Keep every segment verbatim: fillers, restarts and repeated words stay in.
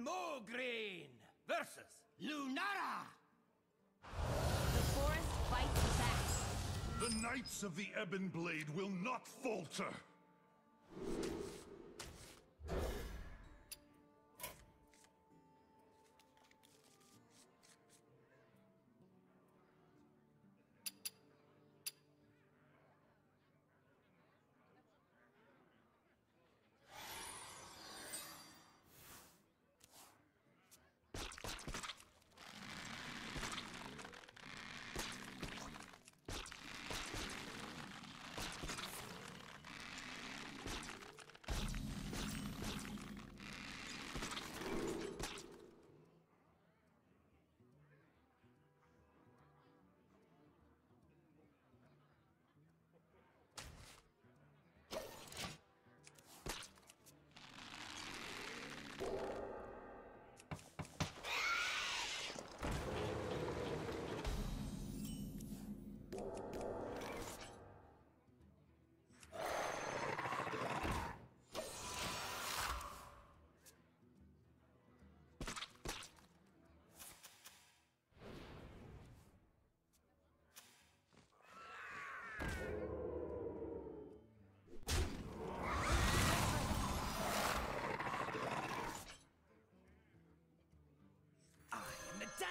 and Mograin versus Lunara. The forest fights back. The Knights of the Ebon Blade will not falter.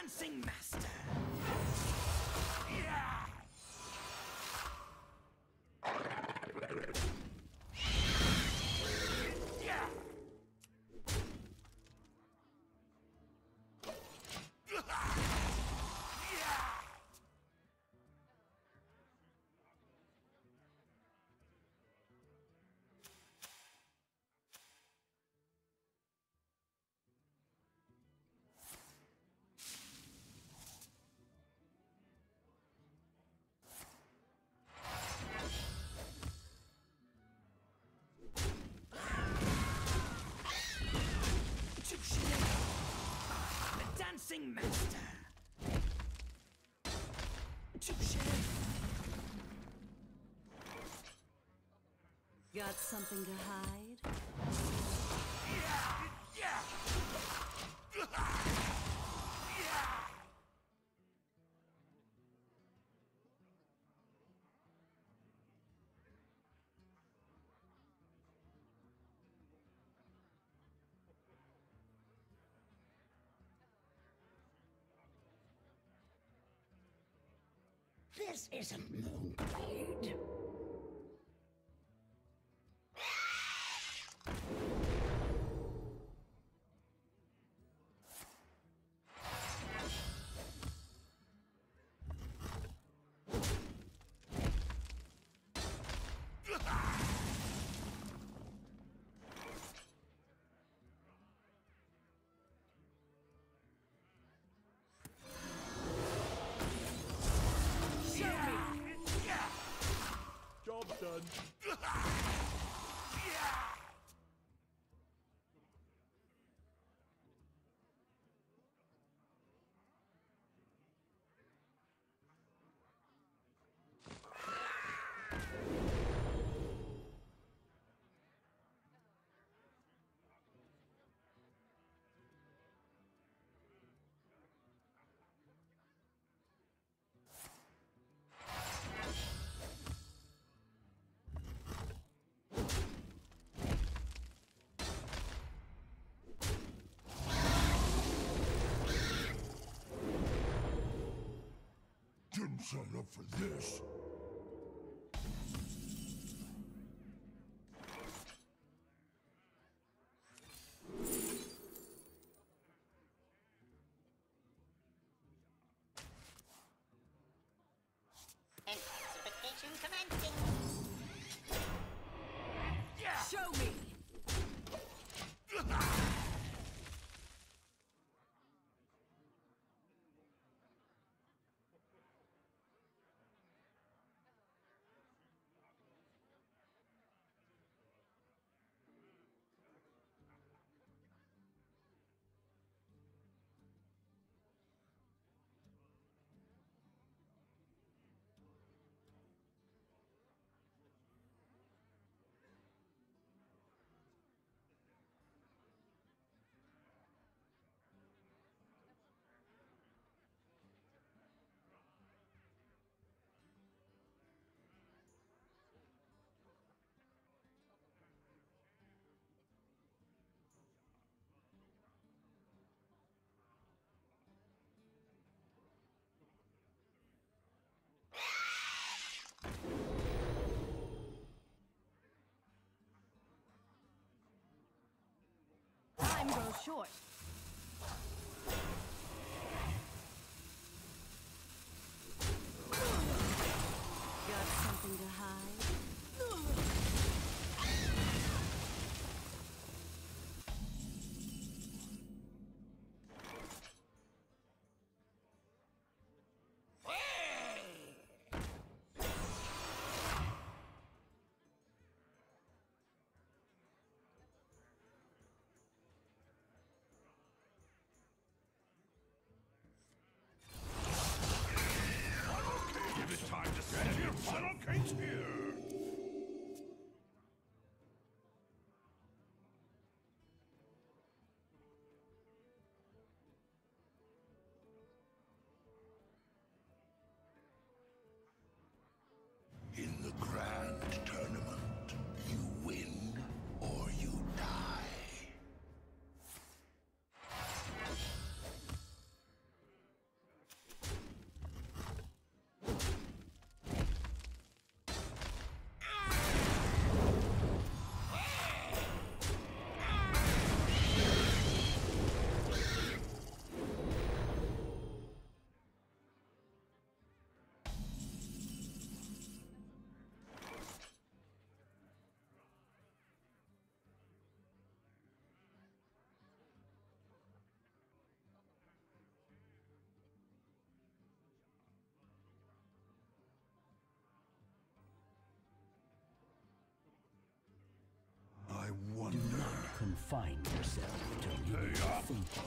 Dancing master. Yeah. Yeah. Master. Got something to hide? Yeah, yeah. Yeah. This isn't Moonblade. Done. Didn't sign up for this. Expedition commencing. Yeah. Show me. goes short. Got something to hide? In the grand tournament, you win or you die. Do not confine yourself to limited thinking.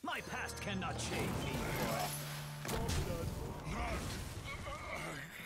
My past cannot change me. Not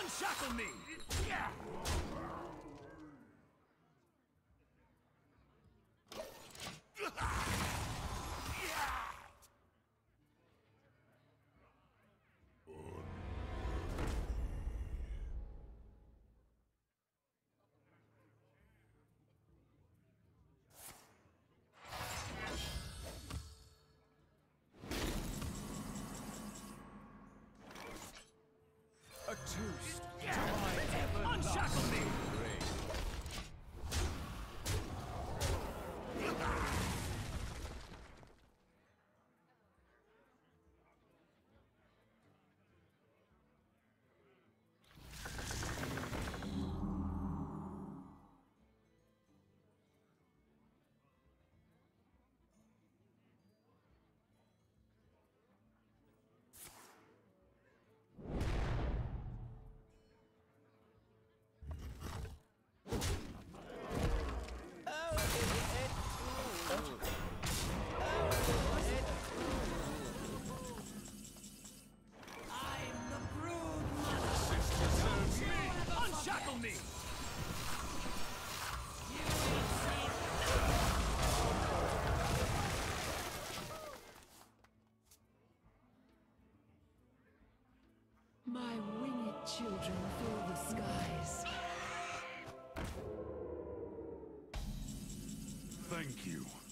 again. Shackle me! Yeah! Toast. Yeah. Unshackle me! children fill the skies. Thank you.